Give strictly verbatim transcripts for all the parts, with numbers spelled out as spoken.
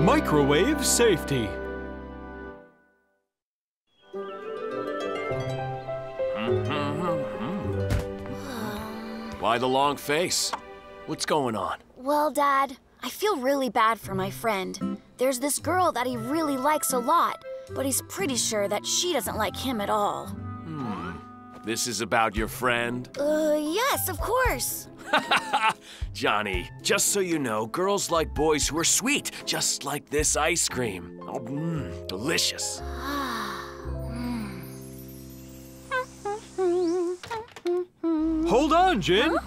Microwave safety. Why the long face? What's going on? Well, Dad, I feel really bad for my friend. There's this girl that he really likes a lot, but he's pretty sure that she doesn't like him at all. Hmm. This is about your friend? Uh, yes, of course. Johnny, just so you know, girls like boys who are sweet, just like this ice cream. Oh, mmm, delicious. Hold on, Jin. Huh?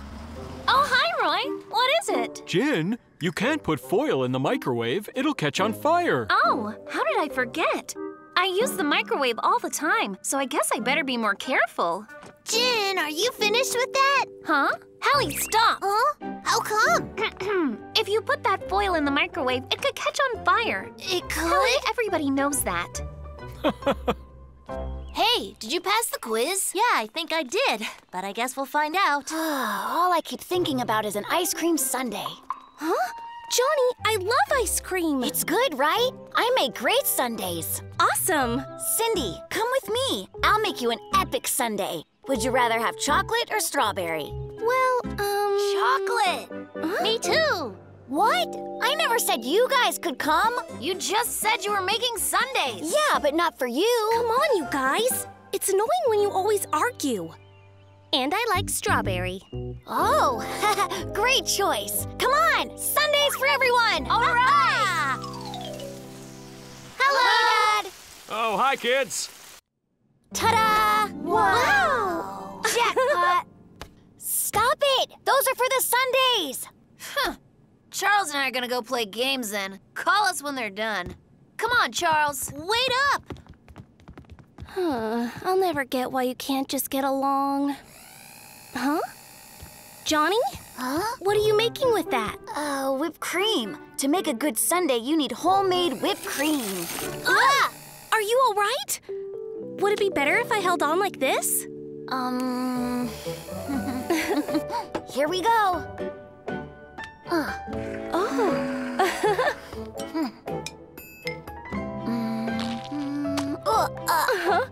Oh, hi, Roy. What is it? Jin, you can't put foil in the microwave. It'll catch on fire. Oh, how did I forget? I use the microwave all the time, so I guess I better be more careful. Jin, are you finished with that? Huh? Helly, stop. Huh? How come? If you put that foil in the microwave, it could catch on fire. It could? Helly, everybody knows that. Hey, did you pass the quiz? Yeah, I think I did, but I guess we'll find out. All I keep thinking about is an ice cream sundae. Huh? Johnny, I love ice cream. It's good, right? I make great sundaes. Awesome. Cindy, come with me. I'll make you an epic sundae. Would you rather have chocolate or strawberry? Well, um... chocolate. Huh? Me too. What? I never said you guys could come. You just said you were making sundaes. Yeah, but not for you. Come on, you guys. It's annoying when you always argue. And I like strawberry. Oh, great choice. Come on, sundaes for everyone. All right. Hello, Dad. Oh, hi, kids. Ta-da. Wow. Jackpot. Stop it. Those are for the sundaes. Huh. Charles and I are gonna go play games then. Call us when they're done. Come on, Charles. Wait up! Huh, I'll never get why you can't just get along. Huh? Johnny? Huh? What are you making with that? Uh, whipped cream. To make a good sundae, you need homemade whipped cream. Ah! Are you all right? Would it be better if I held on like this? Um... Here we go. Uh. Oh. mm-hmm. uh, uh. Uh-huh.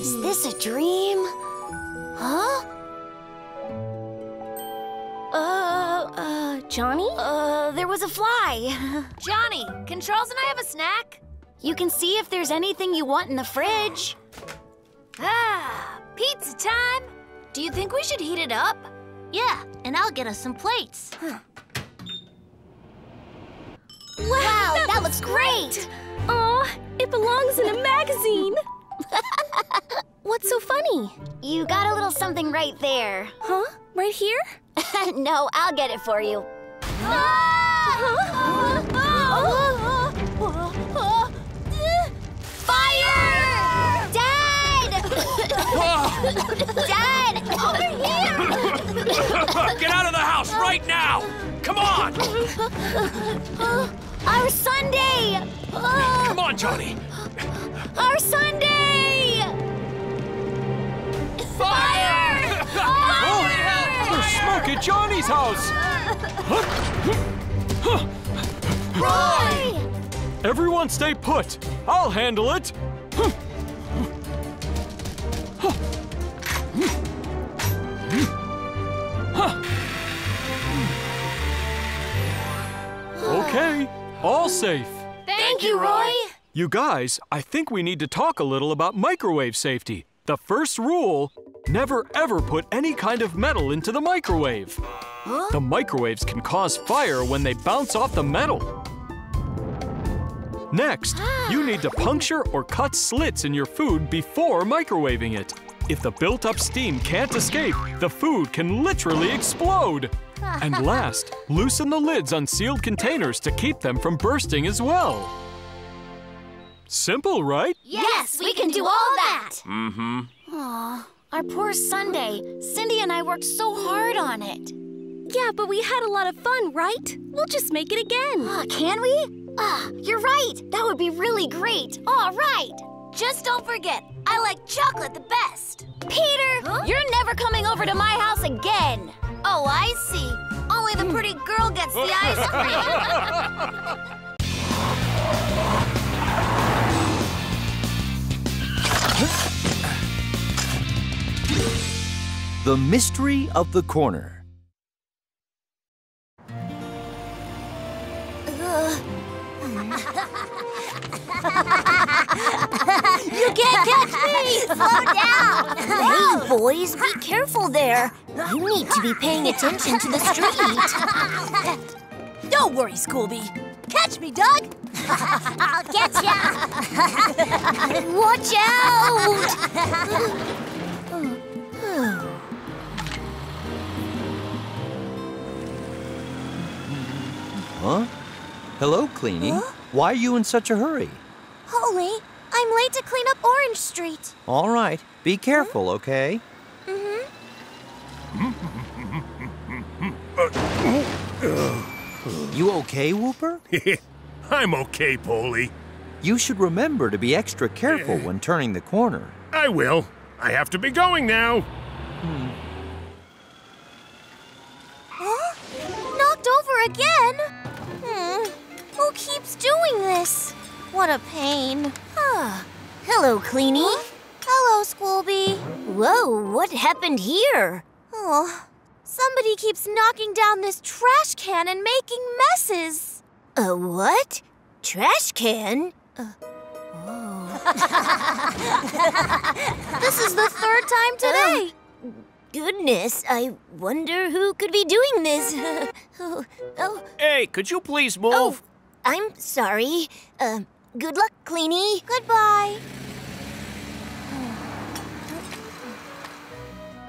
Is this a dream? Huh? Uh, uh, Johnny? Uh, there was a fly. Johnny, can Charles and I have a snack? You can see if there's anything you want in the fridge. Ah, pizza time! Do you think we should heat it up? Yeah, and I'll get us some plates. Huh. Wow, wow, that, that looks great! Aw, it belongs in a magazine! What's so funny? You got a little something right there. Huh? Right here? No, I'll get it for you. Dad! Over here! Get out of the house right now! Come on! Our sundae! Come on, Johnny! Our sundae! Fire! Fire! Oh, yeah. Fire! Smoke at Johnny's house! Roy! Everyone stay put! I'll handle it! Okay, all safe. Thank you, Roy. You guys, I think we need to talk a little about microwave safety. The first rule, never ever put any kind of metal into the microwave. Huh? The microwaves can cause fire when they bounce off the metal. Next, you need to puncture or cut slits in your food before microwaving it. If the built-up steam can't escape, the food can literally explode. And last, loosen the lids on sealed containers to keep them from bursting as well. Simple, right? Yes, we can do all that! Mm-hmm. Aw, our poor sundae. Cindy and I worked so hard on it. Yeah, but we had a lot of fun, right? We'll just make it again. Uh, can we? Ah, uh, you're right! That would be really great! All right! Just don't forget, I like chocolate the best. Peter, huh? You're never coming over to my house again. Oh, I see. Only the pretty girl gets the ice cream. The Mystery of the Corner. You can't catch me! Slow down! Hey, boys, be careful there. You need to be paying attention to the street. Don't worry, Scooby. Catch me, Doug! I'll get ya! Watch out! Huh? Hello, Cleanie. Huh? Why are you in such a hurry? Holy, I'm late to clean up Orange Street. All right. Be careful, mm-hmm. okay? Mm-hmm. You okay, Whooper? I'm okay, Polly. You should remember to be extra careful when turning the corner. I will. I have to be going now. Hmm. Huh? Knocked over again? Hmm. Who keeps doing this? What a pain. Huh. Hello, Cleanie. Huh? Hello, Scooby. Whoa, what happened here? Oh, somebody keeps knocking down this trash can and making messes. A what? Trash can? Uh, oh. This is the third time today. Um, goodness, I wonder who could be doing this. oh, oh. Hey, could you please move? Oh, I'm sorry. Uh, good luck, Cleanie. Goodbye.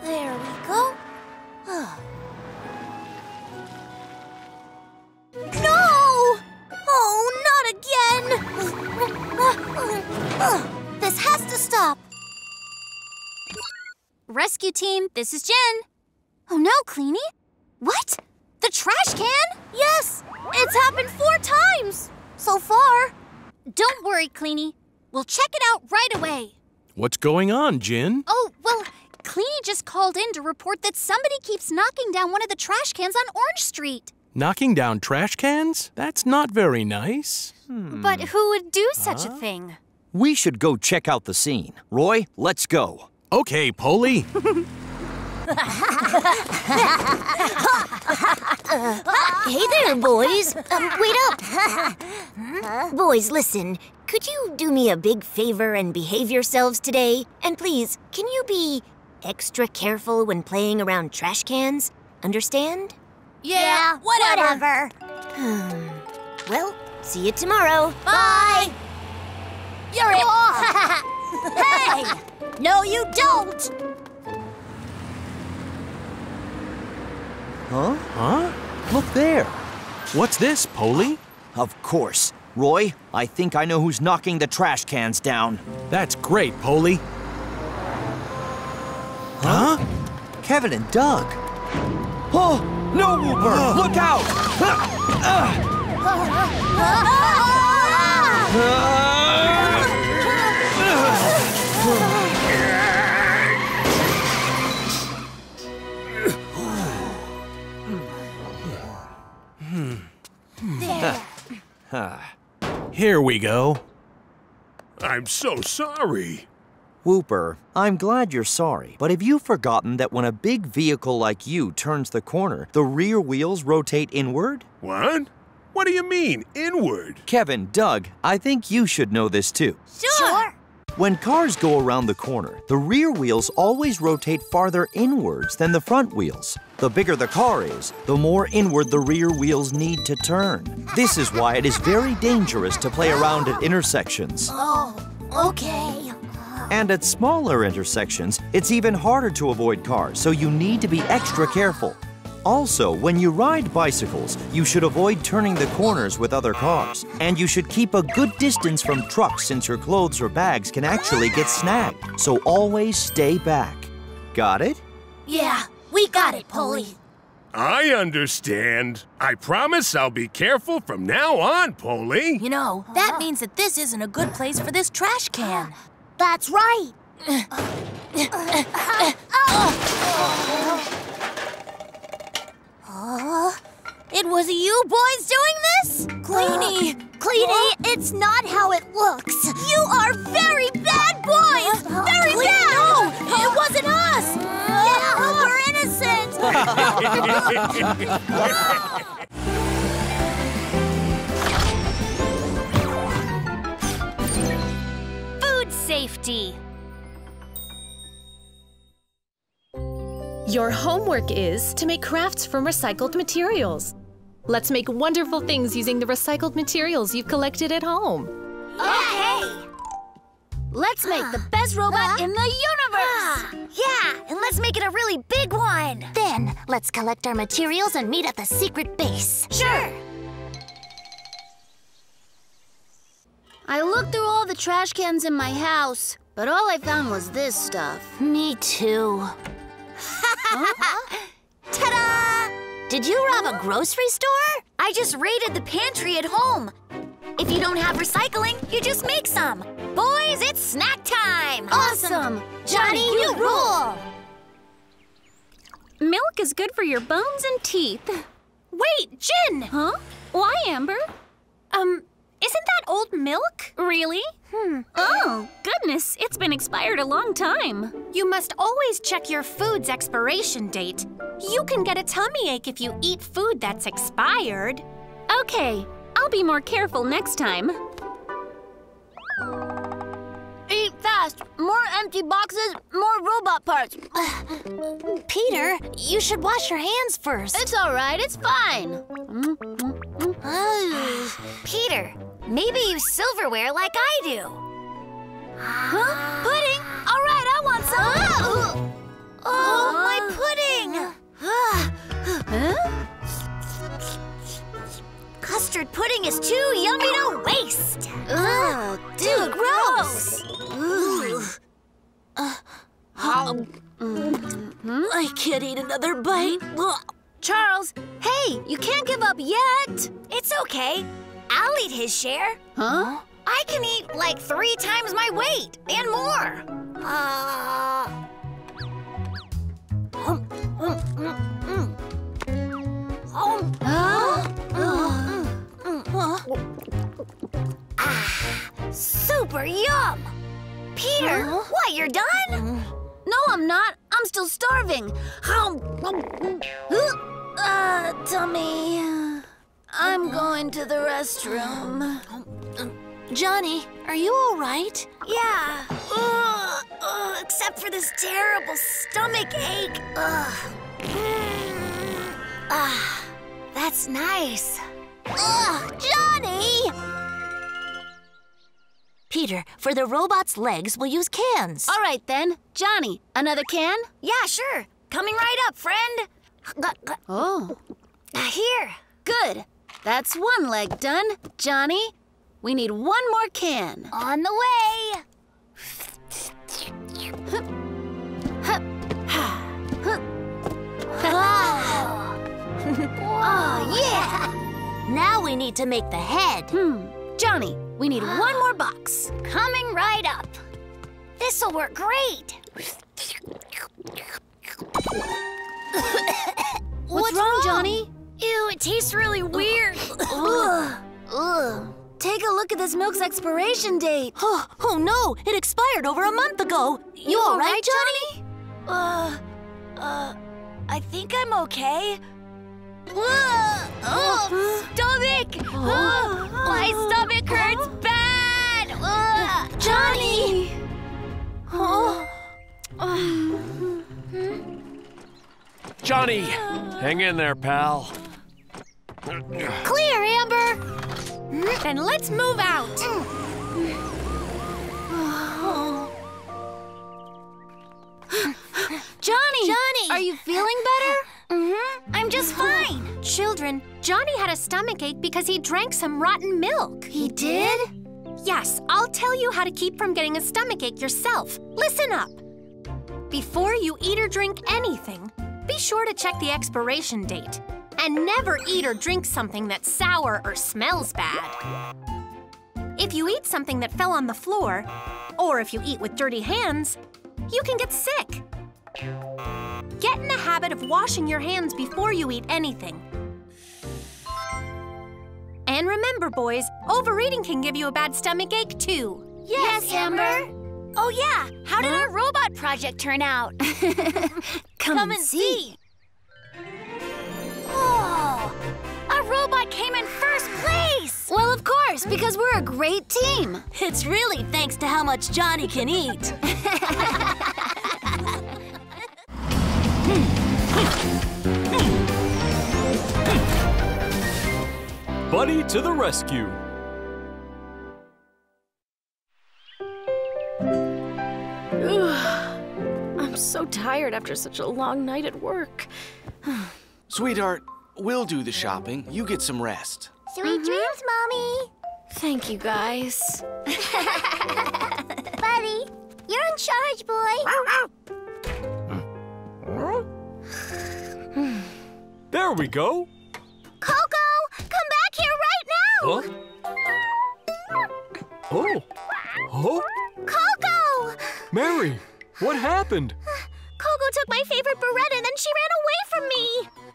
There we go. Oh. No! Oh, not again! This has to stop. Rescue team, this is Jen. Oh no, Cleanie. What? The trash can? Yes, it's happened four times so far. Don't worry, Cleanie. We'll check it out right away. What's going on, Jen? Oh, well, Cleanie just called in to report that somebody keeps knocking down one of the trash cans on Orange Street. Knocking down trash cans? That's not very nice. Hmm. But who would do such huh? a thing? We should go check out the scene. Roy, let's go. Okay, Polly. uh, hey there, boys. Um, wait up. Huh? Boys, listen. Could you do me a big favor and behave yourselves today? And please, can you be extra careful when playing around trash cans? Understand? Yeah, yeah, whatever. whatever. Well, see you tomorrow. Bye. Bye. You're it. Hey! No, you don't. Huh? Huh? Look there. What's this, Polly? Of course. Roy, I think I know who's knocking the trash cans down. That's great, Polly. Huh? huh? Kevin and Doug. Oh! No, Whooper! Uh, Look out! Uh, uh, uh, Here we go. I'm so sorry. Whooper, I'm glad you're sorry, but have you forgotten that when a big vehicle like you turns the corner, the rear wheels rotate inward? What? What do you mean, inward? Kevin, Doug, I think you should know this too. Sure! When cars go around the corner, the rear wheels always rotate farther inwards than the front wheels. The bigger the car is, the more inward the rear wheels need to turn. This is why it is very dangerous to play around at intersections. Oh, okay. And at smaller intersections, it's even harder to avoid cars, so you need to be extra careful. Also, when you ride bicycles, you should avoid turning the corners with other cars. And you should keep a good distance from trucks since your clothes or bags can actually get snagged. So always stay back. Got it? Yeah, we got it, Polly. I understand. I promise I'll be careful from now on, Polly. You know, that means that this isn't a good place for this trash can. That's right. Oh, it was you boys doing this? Cleanie! Cleanie, it's not how it looks. You are very bad boys! Very bad! No, it wasn't us! Yeah, we're innocent! No! Safety. Your homework is to make crafts from recycled materials. Let's make wonderful things using the recycled materials you've collected at home. Okay! Let's make the best robot uh, in the universe! Uh, yeah, and let's make it a really big one! Then, let's collect our materials and meet at the secret base. Sure! I looked through all the trash cans in my house, but all I found was this stuff. Me too. Huh? Ta-da! Did you rob a grocery store? I just raided the pantry at home. If you don't have recycling, you just make some. Boys, it's snack time! Awesome! awesome. Johnny, Johnny, you rule! Milk is good for your bones and teeth. Wait, Jin! Huh? Why, Amber? Um... Isn't that old milk? Really? Hmm. Oh, goodness, it's been expired a long time. You must always check your food's expiration date. You can get a tummy ache if you eat food that's expired. Okay, I'll be more careful next time. Eat fast. More empty boxes, more robot parts. Peter, you should wash your hands first. It's all right, it's fine. Peter. Maybe use silverware like I do. Huh? Pudding? All right, I want some. Oh, oh, oh my pudding! Huh? Custard pudding is too yummy to waste. Oh, dude, gross! Ooh. Uh, um, I can't eat another bite. Charles, hey, you can't give up yet. It's okay. I'll eat his share. Huh? I can eat like three times my weight and more. Uh... Um, um, um, um. Um. Huh? Uh, um, um. Ah, super yum! Peter, huh? What, you're done? No, I'm not. I'm still starving. Uh, tummy. I'm going to the restroom. Johnny, are you all right? Yeah. Ugh, ugh, except for this terrible stomach ache. Ugh. Mm. Ah, that's nice. Ugh, Johnny! Peter, for the robot's legs, we'll use cans. All right, then. Johnny, another can? Yeah, sure. Coming right up, friend. Oh. Here. Good. That's one leg done. Johnny, we need one more can. On the way! Oh. Oh, yeah! Now we need to make the head. Hmm. Johnny, we need one more box. Coming right up. This'll work great. What's, What's wrong, wrong, Johnny? Ew, it tastes really weird. Ugh. Ugh. Take a look at this milk's expiration date. Oh, oh no, it expired over a month ago. You, you all right, right Johnny? Johnny? Uh, uh, I think I'm okay. Ugh. Oh, stomach! Oh. My stomach hurts bad! Ugh. Johnny! Oh. Johnny, hang in there, pal. Clear, Amber! And let's move out. Johnny! Johnny! Are you feeling better? Mm-hmm. I'm just fine. Children, Johnny had a stomachache because he drank some rotten milk. He did? Yes, I'll tell you how to keep from getting a stomachache yourself. Listen up. Before you eat or drink anything, be sure to check the expiration date. And never eat or drink something that's sour or smells bad. If you eat something that fell on the floor, or if you eat with dirty hands, You can get sick. Get in the habit of washing your hands before you eat anything. And remember, boys, overeating can give you a bad stomach ache, too. Yes, yes Amber. Amber. Oh, yeah. How did huh? our robot project turn out? Come, Come and see. see. Oh, our robot came in first place. Well, of course, because we're a great team. It's really thanks to how much Johnny can eat. Buddy to the rescue. I'm so tired after such a long night at work. Sweetheart, we'll do the shopping. You get some rest. Sweet mm-hmm. dreams, Mommy. Thank you, guys. Buddy, you're in charge, boy. There we go. Coco, come back here right now. Huh? Oh. Oh. Coco! Mary, what happened? Coco took my favorite Beretta and then she ran away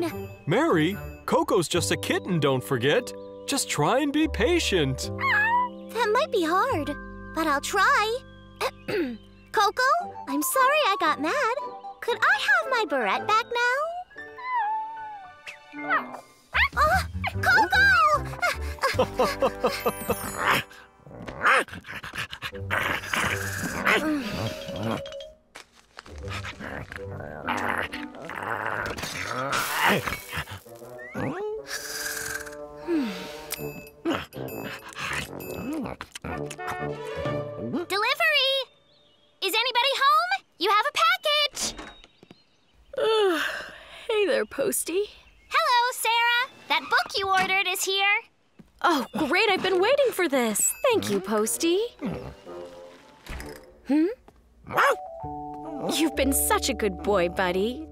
from me. Coco, down! Mary, Coco's just a kitten, don't forget. Just try and be patient. That might be hard, but I'll try. Coco, I'm sorry I got mad. Could I have my Beretta back now? Oh, Coco! Delivery! Is anybody home? You have a package! Uh, hey there, Posty. Hello, Sarah. That book you ordered is here. Oh, great, I've been waiting for this. Thank you, Posty. Hmm? You've been such a good boy, buddy.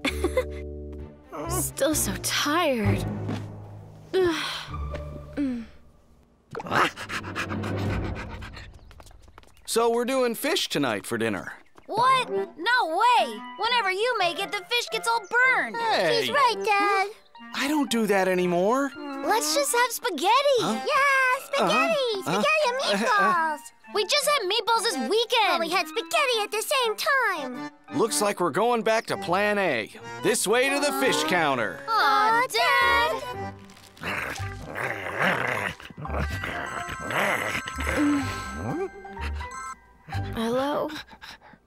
Still so tired. So we're doing fish tonight for dinner. What? No way! Whenever you make it, the fish gets all burned. Hey. She's right, Dad. I don't do that anymore. Let's just have spaghetti. Huh? Yeah, spaghetti. Uh-huh. Spaghetti and meatballs. Uh-huh. We just had meatballs this weekend. Well, we had spaghetti at the same time. Looks like we're going back to plan A. This way to the fish counter. Aw, Dad. Hello?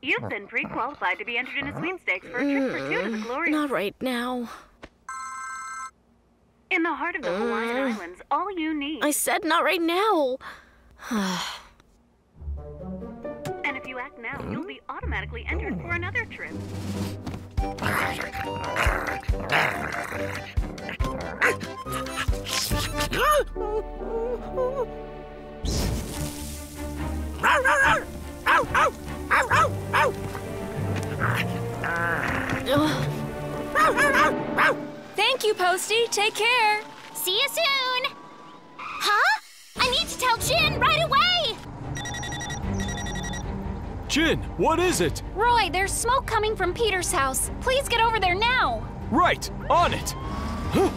You've been pre-qualified to be entered in a sweepstakes for a trip for two to the Glory. Not right now. In the heart of the Hawaiian uh, Islands, all you need. I said not right now. And if you act now, you'll be automatically entered for another trip. Thank you, Posty. Take care. See you soon. Huh? I need to tell Jin right away. Jin, what is it? Roy, there's smoke coming from Peter's house. Please get over there now. Right, on it. Huh?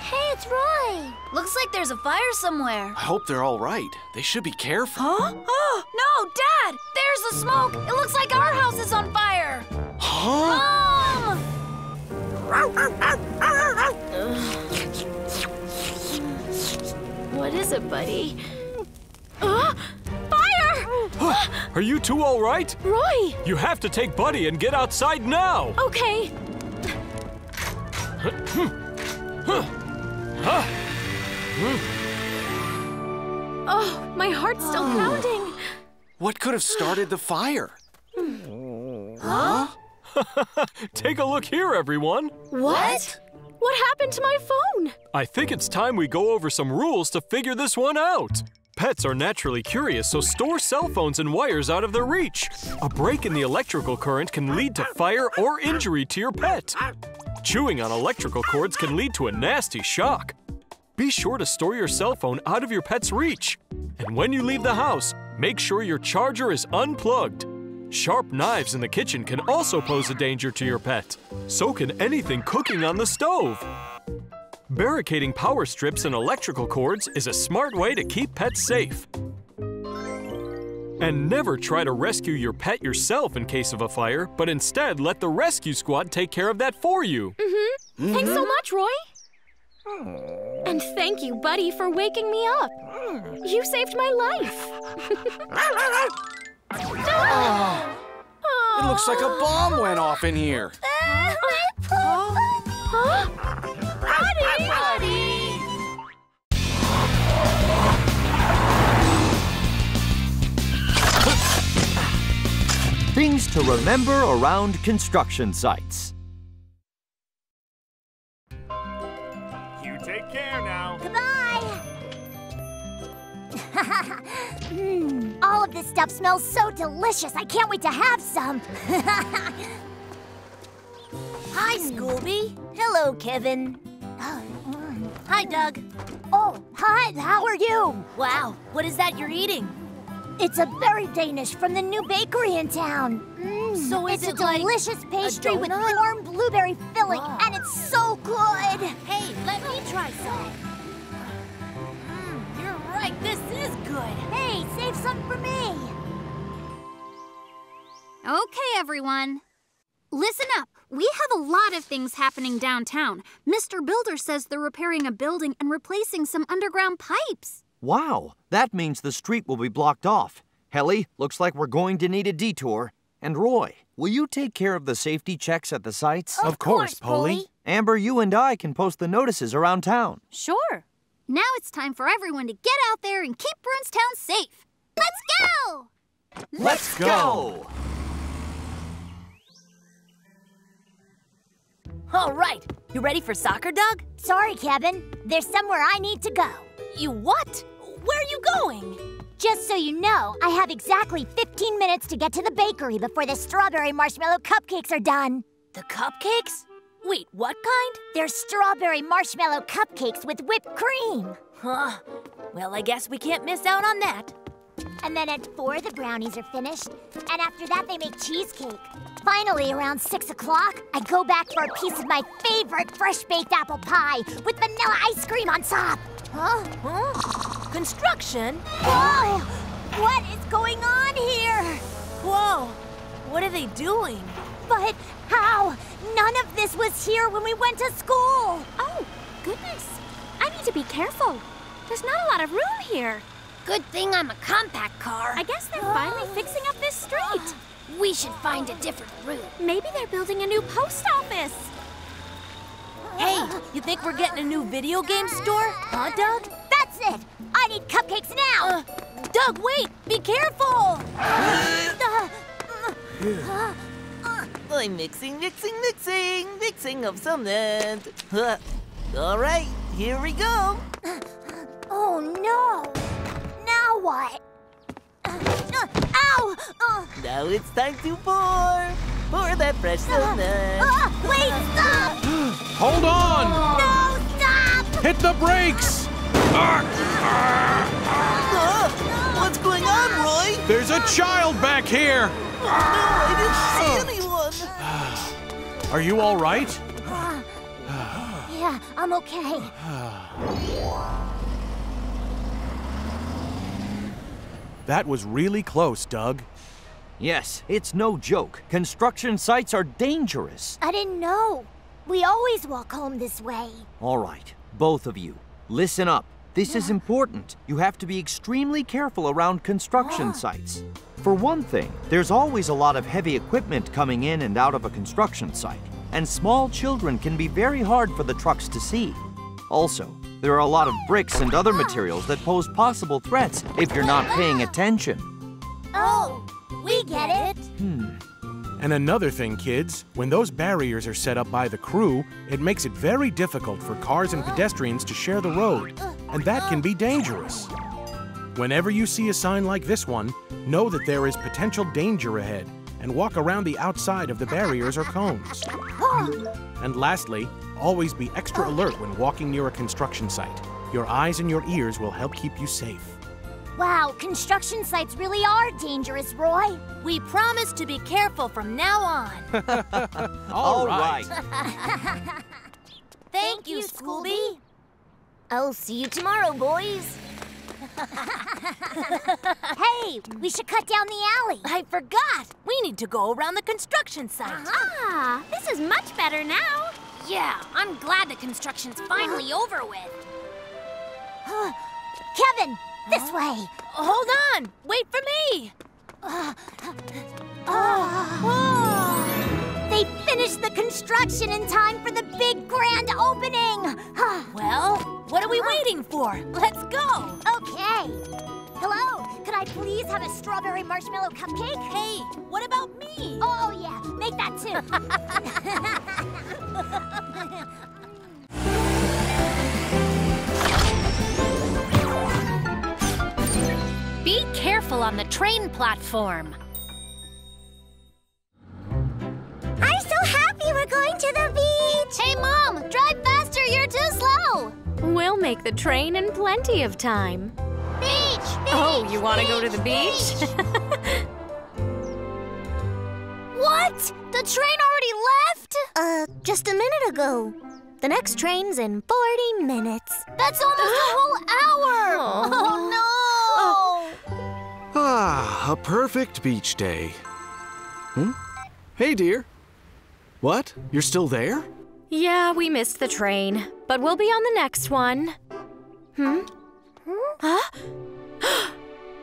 Hey, it's Roy. Looks like there's a fire somewhere. I hope they're all right. They should be careful. Huh? Oh, no, Dad. There's the smoke. It looks like our house is on fire. Huh? Oh! What is it, buddy? Uh, fire! Are you two all right? Roy! You have to take Buddy and get outside now! Okay. Oh, my heart's still pounding. What could have started the fire? Huh? Take a look here, everyone. What? What happened to my phone? I think it's time we go over some rules to figure this one out. Pets are naturally curious, so store cell phones and wires out of their reach. A break in the electrical current can lead to fire or injury to your pet. Chewing on electrical cords can lead to a nasty shock. Be sure to store your cell phone out of your pet's reach. And when you leave the house, make sure your charger is unplugged. Sharp knives in the kitchen can also pose a danger to your pet. So can anything cooking on the stove. Barricading power strips and electrical cords is a smart way to keep pets safe. And never try to rescue your pet yourself in case of a fire, but instead let the rescue squad take care of that for you. Mm-hmm. Mm-hmm. Thanks so much, Roy. And thank you, Buddy, for waking me up. You saved my life. Oh, it looks like a bomb went off in here. Uh, huh? Huh? Buddy! Buddy! Things to remember around construction sites. Take care now. Goodbye. mm, all of this stuff smells so delicious. I can't wait to have some. Hi, Scooby. Hello, Kevin. Hi, Doug. Oh, hi. How are you? Wow. What is that you're eating? It's a berry Danish from the new bakery in town. Mm, so is it's it a like delicious pastry with warm blueberry filling, wow. and it's so good. Hey, let me try some. Mm, you're right, this is good. Hey, save some for me. Okay, everyone. Listen up. We have a lot of things happening downtown. Mister Builder says they're repairing a building and replacing some underground pipes. Wow, that means the street will be blocked off. Helly, looks like we're going to need a detour. And Roy, will you take care of the safety checks at the sites? Of, of course, course Polly. Amber, you and I can post the notices around town. Sure. Now it's time for everyone to get out there and keep Broomstown safe. Let's go! Let's, Let's go! All right, you ready for soccer, Doug? Sorry, Kevin. There's somewhere I need to go. You what? Where are you going? Just so you know, I have exactly fifteen minutes to get to the bakery before the strawberry marshmallow cupcakes are done. The cupcakes? Wait, what kind? They're strawberry marshmallow cupcakes with whipped cream. Huh. Well, I guess we can't miss out on that. And then at four, the brownies are finished. And after that, they make cheesecake. Finally, around six o'clock, I go back for a piece of my favorite fresh-baked apple pie with vanilla ice cream on top. Huh? Huh? Construction? Whoa! What is going on here? Whoa! What are they doing? But how? None of this was here when we went to school. Oh, goodness. I need to be careful. There's not a lot of room here. Good thing I'm a compact car. I guess they're finally oh. fixing up this street. We should find a different route. Maybe they're building a new post office. Hey, you think we're getting a new video game store? Huh, Doug? That's it! I need cupcakes now! Uh, Doug, wait! Be careful! uh, uh, uh, I'm mixing, mixing, mixing, mixing of something. Uh, all right, here we go. Oh, no! Now what? Uh, uh, ow! Uh, now it's time to pour! Pour that fresh soda. Uh, uh, wait, stop! Hold on! No, stop! Hit the brakes! Uh, uh, what's going on, Roy? There's a child back here! Oh, no, I didn't see anyone! Are you all right? Uh, yeah, I'm okay. That was really close, Doug. Yes, it's no joke. Construction sites are dangerous. I didn't know. We always walk home this way. All right, both of you, listen up. This yeah. is important. You have to be extremely careful around construction oh. sites. For one thing, there's always a lot of heavy equipment coming in and out of a construction site, and small children can be very hard for the trucks to see. Also, there are a lot of bricks and other materials that pose possible threats if you're not paying attention. Oh! We get it. Hmm. And another thing, kids, when those barriers are set up by the crew, it makes it very difficult for cars and pedestrians to share the road, and that can be dangerous. Whenever you see a sign like this one, know that there is potential danger ahead and walk around the outside of the barriers or cones. And lastly, always be extra alert when walking near a construction site. Your eyes and your ears will help keep you safe. Wow, construction sites really are dangerous, Roy. We promise to be careful from now on. All right. Thank, Thank you, Scooby. I'll see you tomorrow, boys. Hey, we should cut down the alley. I forgot. We need to go around the construction site. Ah, this is much better now. Yeah, I'm glad the construction's finally over with. Kevin, this huh? way. Hold on. Wait for me. Uh, oh. They finished the construction in time for the big grand opening. Well, what are we waiting for? Let's go. Okay. Hello, could I please have a strawberry marshmallow cupcake? Hey, what about me? Oh, yeah, make that too. Be careful on the train platform. I'm so happy we're going to the beach. Hey, Mom, drive faster, you're too slow. We'll make the train in plenty of time. Beach, beach, oh, you want to go to the beach? beach. What? The train already left? Uh, just a minute ago. The next train's in forty minutes. That's almost a whole hour! Oh, oh no! Uh. Ah, a perfect beach day. Hmm? Hey, dear. What? You're still there? Yeah, we missed the train, but we'll be on the next one. Hmm? Huh?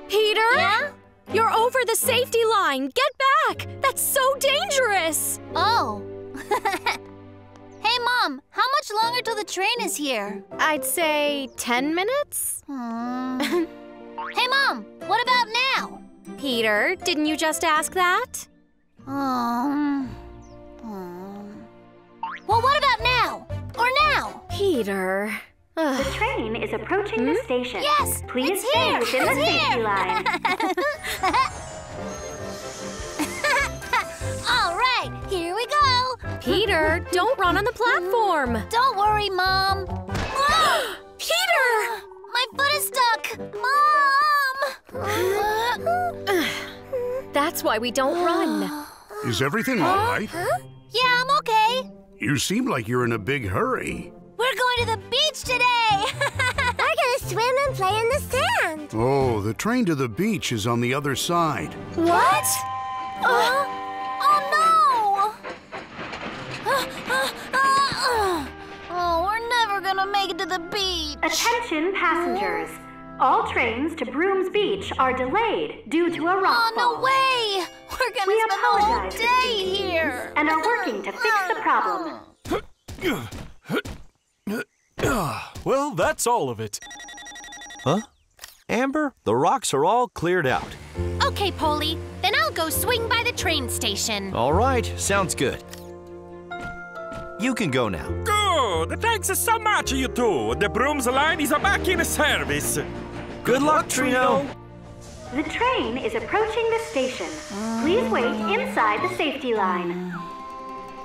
Peter? Yeah? You're over the safety line. Get back! That's so dangerous! Oh. Hey, Mom, how much longer till the train is here? I'd say ten minutes? Hmm. Hey, Mom, what about now? Peter, didn't you just ask that? Um... um. Well, what about now? Or now? Peter... The train is approaching hmm? the station. Yes, Please it's here. Stay within it's the safety here. line. All right, here we go. Peter, don't run on the platform. Don't worry, Mom. Mom! Peter! My foot is stuck. Mom! That's why we don't run. Is everything all right? Huh? Yeah, I'm okay. You seem like you're in a big hurry. We're going to the beach today! We're gonna swim and play in the sand! Oh, the train to the beach is on the other side. What? Uh, oh, no! Uh, uh, uh, oh, we're never gonna make it to the beach. Attention, passengers. All trains to Broom's Beach are delayed due to a rockfall. Oh, no way! We're gonna we spend the whole day here! And are working to fix the problem. Well, that's all of it. Huh? Amber, the rocks are all cleared out. Okay, Polly. Then I'll go swing by the train station. All right, sounds good. You can go now. Good! Thanks so much, you two. The Broom's line is back in service. Good, good luck, luck, Trino. The train is approaching the station. Please wait inside the safety line.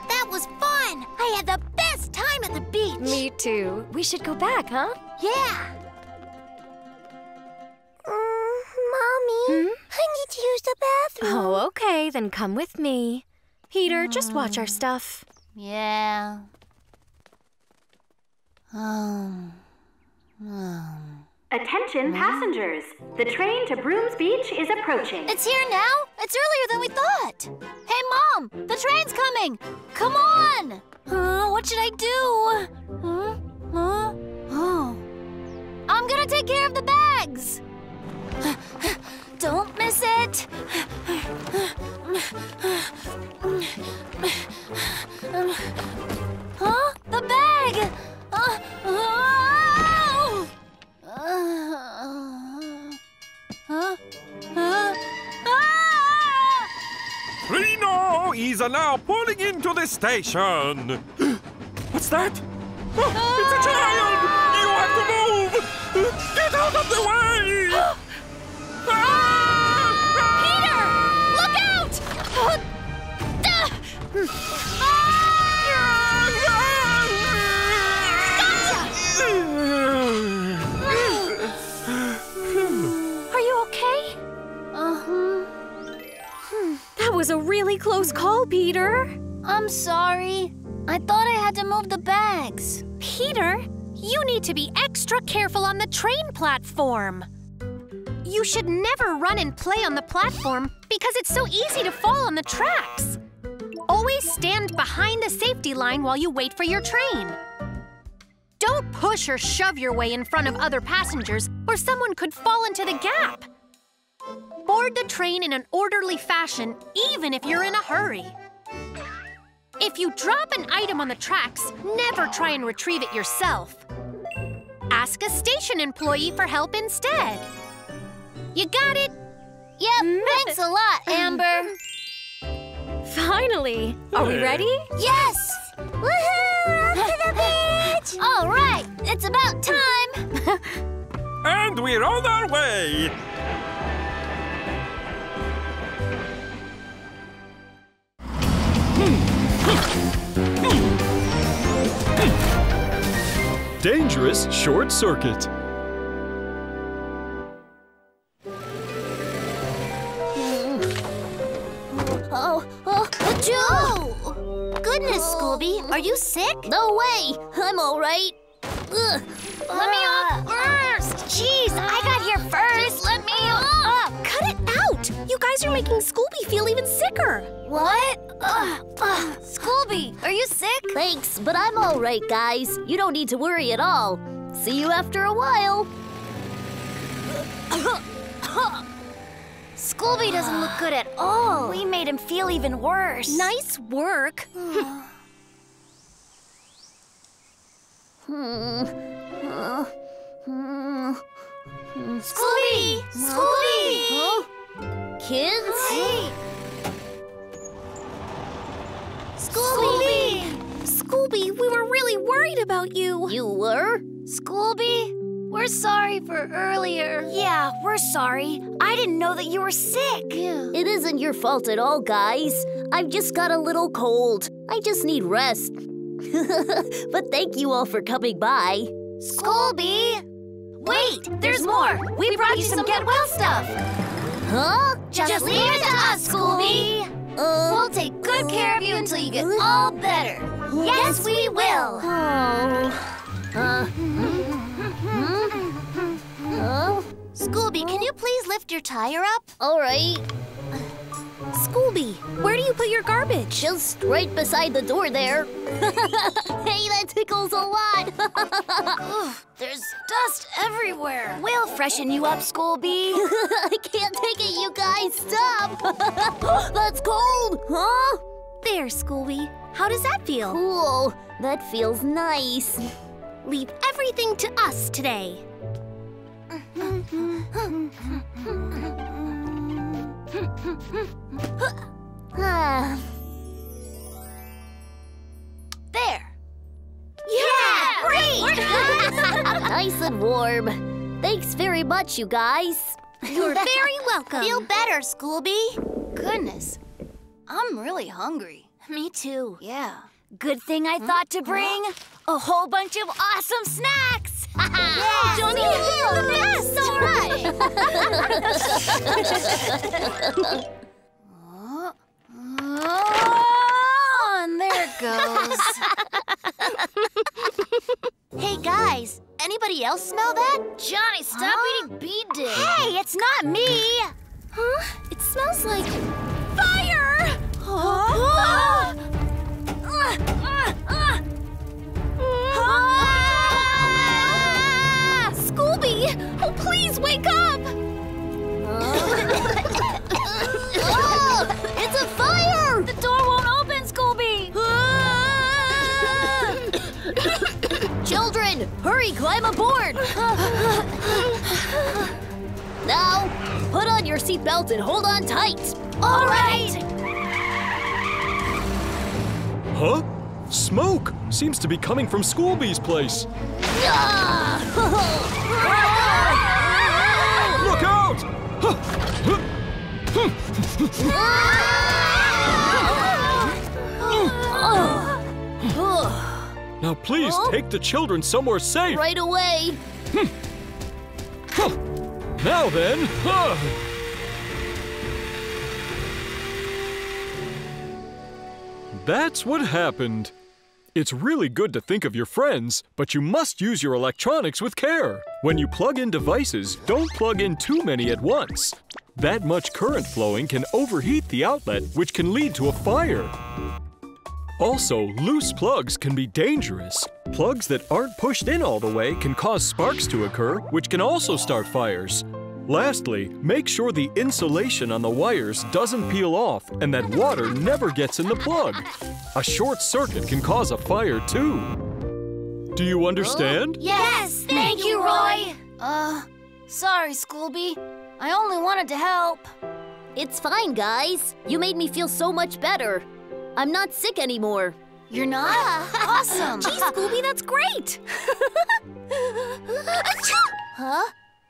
That was fun! I had the best time at the beach! Me too. We should go back, huh? Yeah! Mm, Mommy, hmm? I need to use the bathroom. Oh, okay. Then come with me. Peter, mm. just watch our stuff. Yeah. Um. Um. Attention, passengers. The train to Broom's Beach is approaching. It's here now? It's earlier than we thought. Hey, Mom, the train's coming. Come on. Uh, what should I do? Huh? Huh? Oh. I'm gonna take care of the bags. Don't miss it. Huh? The bag. Uh, oh. Uh, huh? Huh? Ah! Trino is now pulling into the station. What's that? Oh, ah! It's a child! You have to move! Get out of the way! Ah! Peter! Look out! Ah! Gotcha! Are was a really close call, Peter. I'm sorry. I thought I had to move the bags. Peter, you need to be extra careful on the train platform. You should never run and play on the platform because it's so easy to fall on the tracks. Always stand behind the safety line while you wait for your train. Don't push or shove your way in front of other passengers or someone could fall into the gap. Board the train in an orderly fashion, even if you're in a hurry. If you drop an item on the tracks, never try and retrieve it yourself. Ask a station employee for help instead. You got it? Yep, thanks a lot, Amber. Finally! Are we ready? Yes! Woohoo! Up to the beach! All right, it's about time! And we're on our way! Dangerous short circuit. Oh, oh, achoo! Oh. Goodness, Scooby, are you sick? No way, I'm all right. Ugh. Let uh, me off first! Jeez, I got here first! Just let me off! Uh, cut it out! You guys are making Scooby feel even sicker. What? Uh, uh, Scooby, are you sick? Thanks, but I'm all right, guys. You don't need to worry at all. See you after a while. Scooby doesn't look good at all. We made him feel even worse. Nice work. Hmm. Uh, hmm. Scooby! Scooby! Huh? Kids? Hey. Scooby! Scooby, we were really worried about you. You were? Scooby? We're sorry for earlier. Yeah, we're sorry. I didn't know that you were sick. Yeah. It isn't your fault at all, guys. I've just got a little cold. I just need rest. But thank you all for coming by. Scooby! Wait, there's more. We, we brought you some get well stuff. Huh? Just, just leave it to us, Scooby. Uh, we'll take good uh, care of you until you get uh, all better. Yes, yes, we will. Oh. Uh. Oh. Scooby, can you please lift your tire up? All right. Scooby, where do you put your garbage? Just right beside the door there. Hey, that tickles a lot. Ugh, there's dust everywhere. We'll freshen you up, Scooby. I can't take it, you guys. Stop. That's cold. Huh? There, Scooby. How does that feel? Cool. That feels nice. Leave everything to us today. Ah. There! Yeah! Great! Nice and warm. Thanks very much, you guys. You're very welcome. Feel better, Scooby. Goodness. I'm really hungry. Me too. Yeah. Good thing I thought to bring a whole bunch of awesome snacks! Yes. Johnny, you're the best! All right! Oh, oh, and there it goes. Hey, guys, anybody else smell that? Johnny, stop huh? eating B-Day. Hey, it's not me! Huh? It smells like fire! Huh? Oh. Uh, uh, uh. Scooby! Oh, please wake up! Oh, it's a fire! The door won't open, Scooby! Children, hurry, climb aboard! Now, put on your seatbelt and hold on tight! All right! Huh? Smoke seems to be coming from Scooby's place. Look out! Now please take the children somewhere safe. Right away. Now then. That's what happened. It's really good to think of your friends, but you must use your electronics with care. When you plug in devices, don't plug in too many at once. That much current flowing can overheat the outlet, which can lead to a fire. Also, loose plugs can be dangerous. Plugs that aren't pushed in all the way can cause sparks to occur, which can also start fires. Lastly, make sure the insulation on the wires doesn't peel off and that water never gets in the plug. A short circuit can cause a fire, too. Do you understand? Oh, yes, thank you, Roy. Uh, sorry, Scooby. I only wanted to help. It's fine, guys. You made me feel so much better. I'm not sick anymore. You're not? Ah. Awesome. Gee, Scooby, that's great. Huh?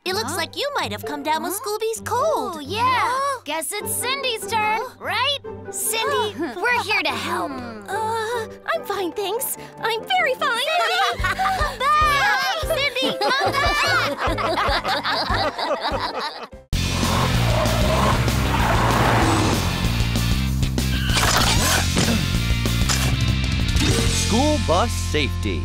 It looks huh? like you might have come down huh? with Scooby's cold. Oh, yeah. Guess it's Cindy's turn, huh? right? Cindy, we're here to help. Uh, I'm fine, thanks. I'm very fine. Cindy! Come back! Cindy, come back! School bus safety.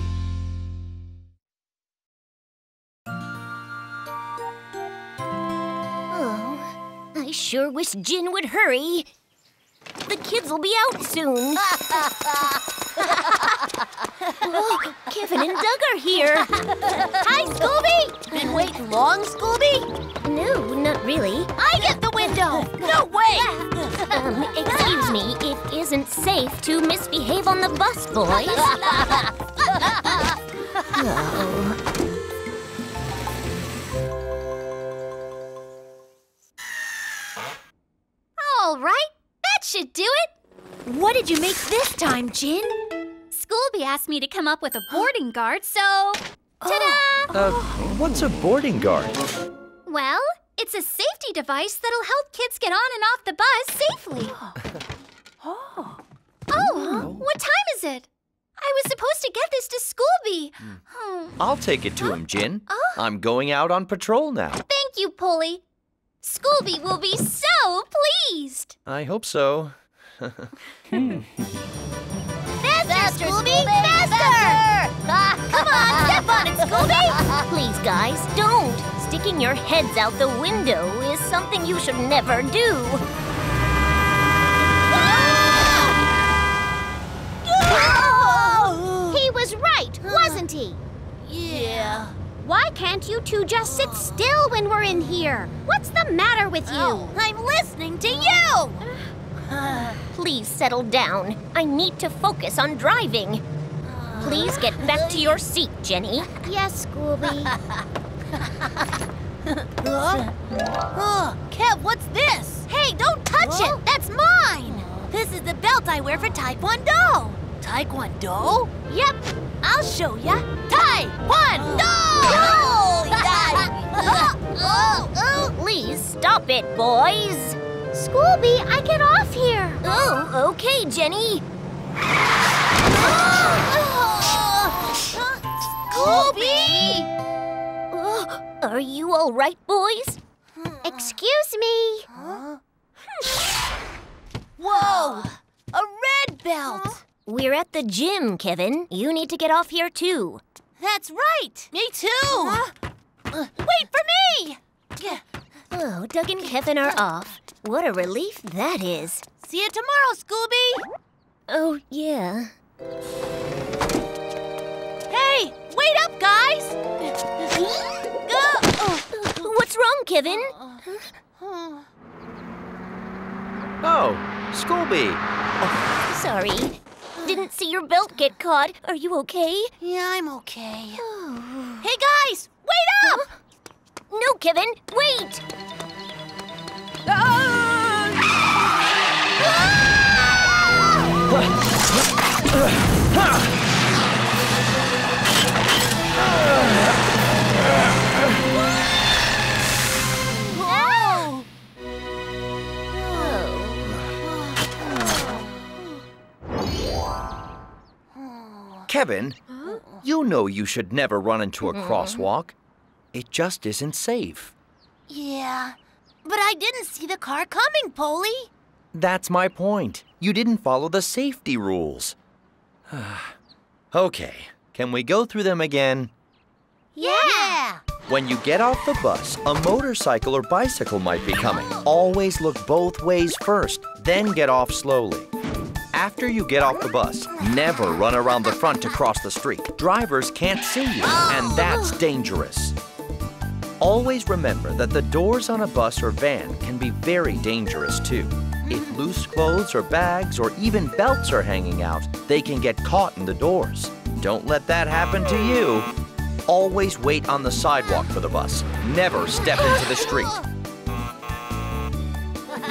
I sure wish Jin would hurry. The kids will be out soon. Oh, Kevin and Doug are here. Hi, Scooby! Been waiting long, Scooby? No, not really. I get the window! No way! Um, excuse me, it isn't safe to misbehave on the bus, boys. Oh. All right, that should do it. What did you make this time, Jin? Scooby asked me to come up with a boarding guard, so... Ta-da! Uh, what's a boarding guard? Well, it's a safety device that'll help kids get on and off the bus safely. Oh, oh what time is it? I was supposed to get this to Scooby. Hmm. I'll take it to him, Jin. Oh. I'm going out on patrol now. Thank you, Polly. Scooby will be so pleased! I hope so. hmm. Faster, faster, Scooby! Scooby faster! faster! Come on, step on it, Scooby! Please, guys, don't! Sticking your heads out the window is something you should never do. Whoa! He was right, wasn't he? Yeah. Why can't you two just sit still when we're in here? What's the matter with you? Oh, I'm listening to you! Please settle down. I need to focus on driving. Please get back to your seat, Jenny. Yes, Scooby. Huh? Oh, Kev, what's this? Hey, don't touch oh. it! That's mine! This is the belt I wear for Taekwondo. Taekwondo? Yep. I'll show ya. Taekwondo! Please stop it, boys. Scooby, I get off here. Oh, okay, Jenny. Scooby! Are you all right, boys? Excuse me. Huh? Whoa! A red belt! Huh? We're at the gym, Kevin. You need to get off here, too. That's right. Me, too. Huh? Wait for me! Oh, Doug and Kevin are off. What a relief that is. See you tomorrow, Scooby. Oh, yeah. Hey, wait up, guys! What's wrong, Kevin? Oh, Scooby. Oh. Sorry. Didn't see your belt get caught. Are you okay? Yeah, I'm okay. Oh. Hey, guys! Wait up! Huh? No, Kevin! Wait! Whoa! Kevin, you know you should never run into a crosswalk. It just isn't safe. Yeah, but I didn't see the car coming, Polly. That's my point. You didn't follow the safety rules. Okay, can we go through them again? Yeah! When you get off the bus, a motorcycle or bicycle might be coming. Always look both ways first, then get off slowly. After you get off the bus, never run around the front to cross the street. Drivers can't see you, and that's dangerous. Always remember that the doors on a bus or van can be very dangerous, too. If loose clothes or bags or even belts are hanging out, they can get caught in the doors. Don't let that happen to you. Always wait on the sidewalk for the bus. Never step into the street.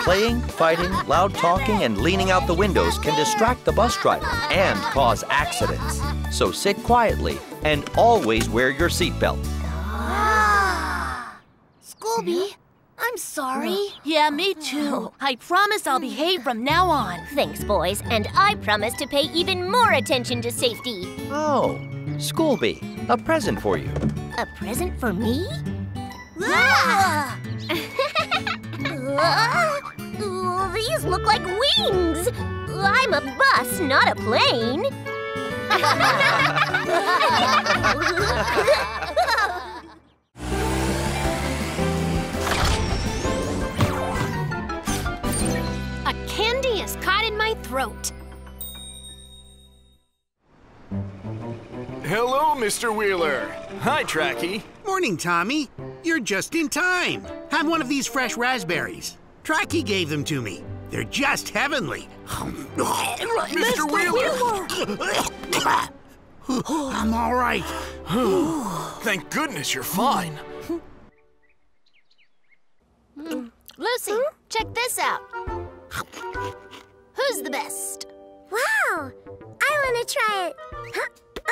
Playing, fighting, loud talking, and leaning out the windows can distract the bus driver and cause accidents. So sit quietly and always wear your seatbelt. Ah. Scooby? I'm sorry. Yeah, me too. I promise I'll behave from now on. Thanks, boys. And I promise to pay even more attention to safety. Oh, Scooby, a present for you. A present for me? Ah! uh, these look like wings. I'm a bus, not a plane. Candy is caught in my throat. Hello, Mister Wheeler. Hi, Tracky. Morning, Tommy. You're just in time. Have one of these fresh raspberries. Tracky gave them to me. They're just heavenly. Mister Wheeler! I'm all right. Thank goodness you're fine. Lucy, check this out. Who's the best? Wow! I want to try it. Huh? Uh,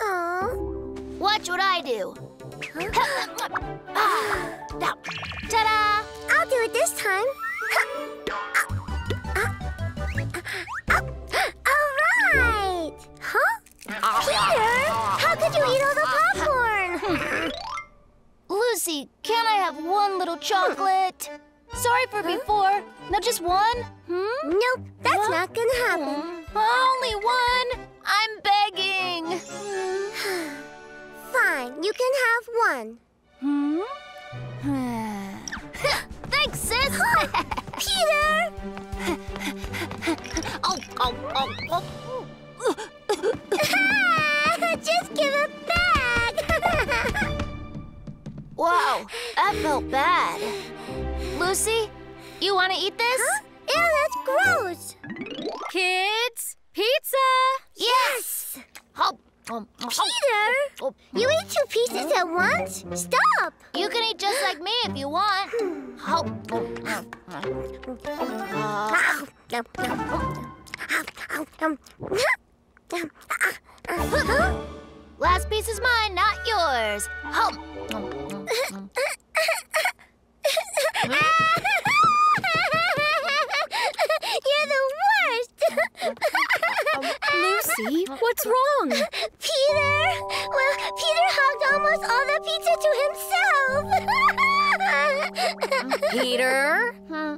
oh. Watch what I do. Huh? ah, now, ta-da! I'll do it this time. All right. Huh? Peter, how could you eat all the popcorn? Lucy, can I have one little chocolate? Sorry for huh? before. Now just one? Hmm? Nope, that's huh? not gonna happen. Only one? I'm begging. Fine, you can have one. Hmm? Thanks, sis. Peter! oh, oh, oh, oh. Just give it back. Wow, that felt bad. Lucy, you want to eat this? Huh? Ew, that's gross. Kids, pizza! Yes! Peter! You eat two pieces at once? Stop! You can eat just like me if you want. Last piece is mine, not yours. You're the worst! Lucy, what's wrong? Peter! Well, Peter hogged almost all the pizza to himself! Peter? Hmm.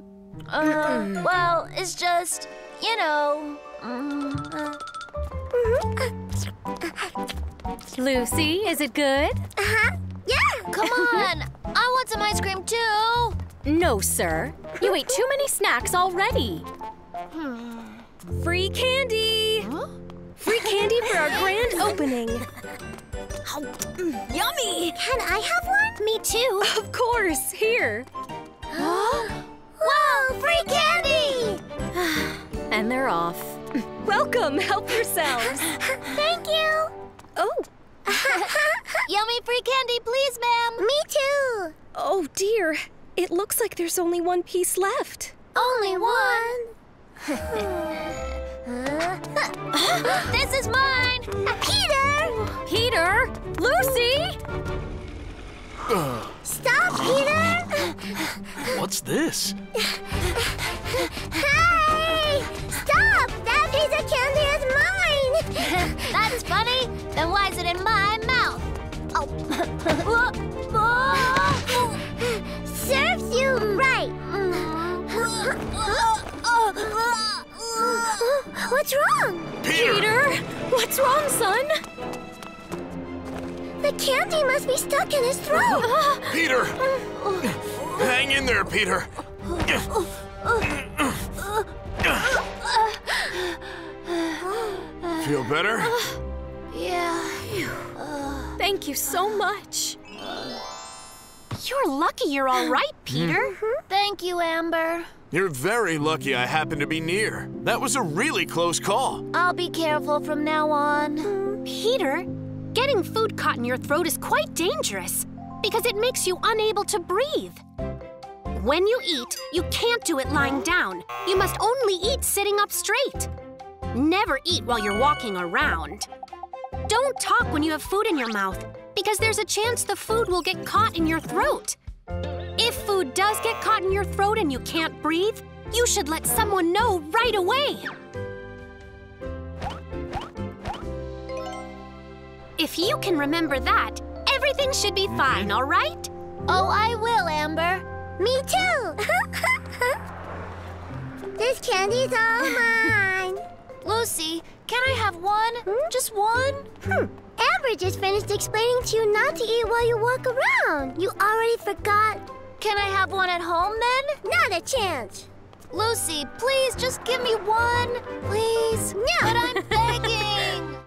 Uh, well, it's just, you know... Uh... Lucy, is it good? Uh-huh. Yeah! Come on! I want some ice cream, too! No, sir. You ate too many snacks already. Free candy! Huh? Free candy for our grand opening. Oh, mm, yummy! Can I have one? Me, too. Of course. Here. Whoa! Free candy! And they're off. Welcome. Help yourselves. Thank you. Oh. Yummy free candy, please, ma'am. Me too. Oh, dear. It looks like there's only one piece left. Only one? This is mine! Peter! Peter! Lucy! Stop, Peter! What's this? Hey! Stop! That piece of candy is mine! That's funny. Then why is it in my mouth? Oh. Serves you right. What's wrong? Peter! Peter! What's wrong, son? The candy must be stuck in his throat. Peter! Hang in there, Peter. Feel better? Yeah. Thank you so much. You're lucky you're all right, Peter. Mm-hmm. Thank you, Amber. You're very lucky I happened to be near. That was a really close call. I'll be careful from now on. Mm. Peter, getting food caught in your throat is quite dangerous because it makes you unable to breathe. When you eat, you can't do it lying down. You must only eat sitting up straight. Never eat while you're walking around. Don't talk when you have food in your mouth, because there's a chance the food will get caught in your throat. If food does get caught in your throat and you can't breathe, you should let someone know right away. If you can remember that, everything should be fine, all right? Oh, I will, Amber. Me too. This candy's all mine. Lucy, can I have one? Hmm? Just one? Hmm. Amber just finished explaining to you not to eat while you walk around. You already forgot. Can I have one at home then? Not a chance. Lucy, please just give me one. Please. No. But I'm begging.